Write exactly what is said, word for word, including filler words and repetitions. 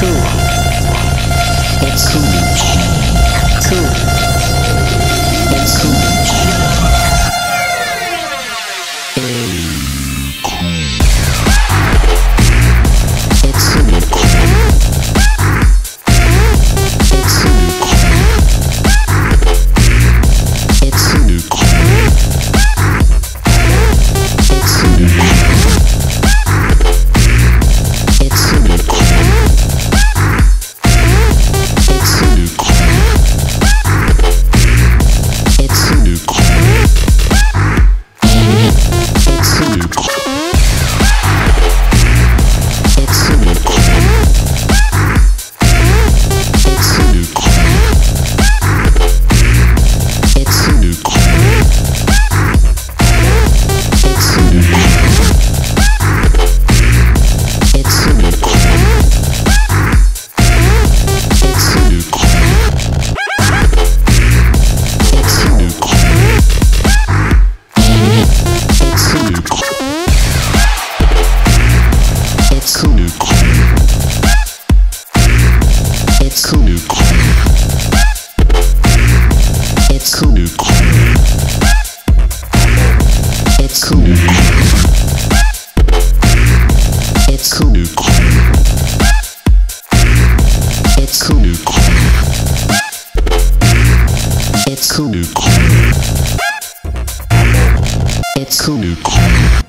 cool. It's cool. Cool. It's cool. It's cool. It's cool. It's cool. It's cool.